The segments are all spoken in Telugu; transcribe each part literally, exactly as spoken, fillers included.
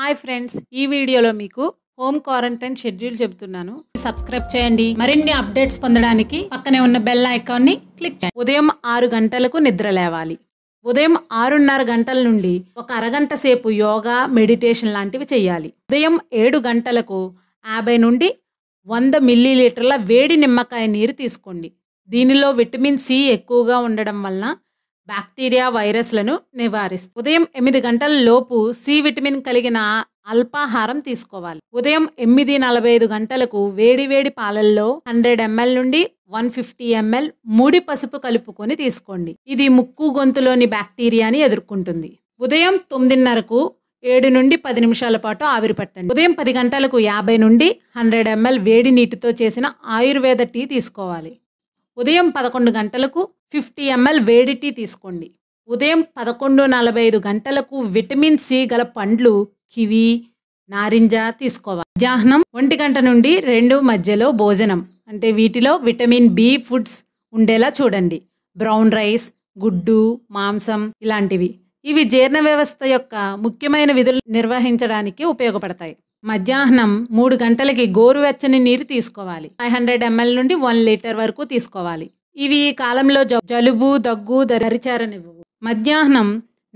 హాయ్ ఫ్రెండ్స్ ఈ వీడియోలో మీకు హోమ్ క్వారంటైన్ షెడ్యూల్ చెప్తున్నాను సబ్స్క్రైబ్ చేయండి మరిన్ని అప్డేట్స్ పొందడానికి పక్కనే ఉన్న బెల్ ఐకాన్ ని క్లిక్ చేయండి ఉదయం ఆరు గంటలకు నిద్ర లేవాలి ఉదయం ఆరున్నర గంటల నుండి ఒక అరగంట సేపు యోగా మెడిటేషన్ లాంటివి చేయాలి ఉదయం ఏడు గంటలకు యాభై నుండి వంద మిల్లీ లీటర్ల వేడి నిమ్మకాయ నీరు తీసుకోండి దీనిలో విటమిన్ సి ఎక్కువగా ఉండడం వల్ల బ్యాక్టీరియా వైరస్లను నివారిస్తుంది ఉదయం ఎనిమిది గంటల లోపు సి విటమిన్ కలిగిన అల్పాహారం తీసుకోవాలి ఉదయం ఎనిమిది నలభై ఐదు గంటలకు వేడి వేడి పాలల్లో హండ్రెడ్ ఎంఎల్ నుండి వన్ ఫిఫ్టీ ఎంఎల్ ముడి పసుపు కలుపుకొని తీసుకోండి ఇది ముక్కు గొంతులోని బ్యాక్టీరియాని ఎదుర్కొంటుంది ఉదయం తొమ్మిదిన్నరకు ఏడు నుండి పది నిమిషాల పాటు ఆవిరి పట్టండి ఉదయం పది గంటలకు యాభై నుండి హండ్రెడ్ ఎంఎల్ వేడి నీటితో చేసిన ఆయుర్వేద టీ తీసుకోవాలి ఉదయం పదకొండు గంటలకు ఫిఫ్టీ ఎంఎల్ వేడి టీ తీసుకోండి ఉదయం పదకొండు నలభై ఐదు గంటలకు విటమిన్ సి గల పండ్లు కివి నారింజ తీసుకోవాలి మధ్యాహ్నం ఒంటి గంట నుండి రెండు మధ్యలో భోజనం అంటే వీటిలో విటమిన్ బి ఫుడ్స్ ఉండేలా చూడండి బ్రౌన్ రైస్ గుడ్డు మాంసం ఇలాంటివి ఇవి జీర్ణ వ్యవస్థ యొక్క ముఖ్యమైన విధులు నిర్వహించడానికి ఉపయోగపడతాయి మధ్యాహ్నం మూడు గంటలకి గోరువెచ్చని నీరు తీసుకోవాలి ఫైవ్ హండ్రెడ్ ఎంఎల్ నుండి వన్ లీటర్ వరకు తీసుకోవాలి ఇవి ఈ కాలంలో జలుబు దగ్గు దరిచారనివ్వవు మధ్యాహ్నం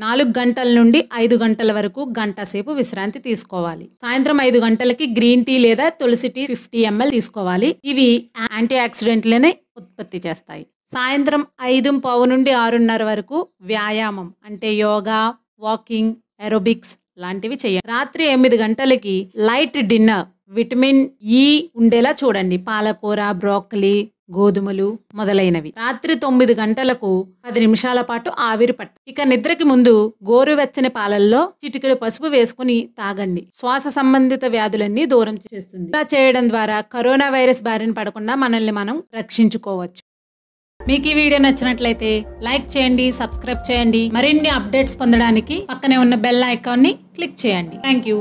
నాలుగు గంటల నుండి ఐదు గంటల వరకు గంట సేపు విశ్రాంతి తీసుకోవాలి సాయంత్రం ఐదు గంటలకి గ్రీన్ టీ లేదా తులసి టీ ఫిఫ్టీ ఎంఎల్ తీసుకోవాలి ఇవి యాంటీ ఆక్సిడెంట్లని ఉత్పత్తి చేస్తాయి సాయంత్రం ఐదు పావు నుండి ఆరున్నర వరకు వ్యాయామం అంటే యోగా వాకింగ్ ఏరోబిక్స్ లాంటివి చేయాలి రాత్రి ఎనిమిది గంటలకి లైట్ డిన్నర్ విటమిన్ ఈ ఉండేలా చూడండి పాలకూర బ్రోకలీ గోధుమలు మొదలైనవి రాత్రి తొమ్మిది గంటలకు పది నిమిషాల పాటు ఆవిరి పట్ట ఇక నిద్రకి ముందు గోరువెచ్చని పాలల్లో చిటికెడు పసుపు వేసుకుని తాగండి శ్వాస సంబంధిత వ్యాధులన్నీ దూరం చేస్తుంది ఇలా చేయడం ద్వారా కరోనా వైరస్ బారిన పడకుండా మనల్ని మనం రక్షించుకోవచ్చు మీకు ఈ వీడియో నచ్చినట్లయితే లైక్ చేయండి సబ్స్క్రైబ్ చేయండి మరిన్ని అప్డేట్స్ పొందడానికి పక్కనే ఉన్న బెల్ ఐకాన్ ని క్లిక్ చేయండి థ్యాంక్ యూ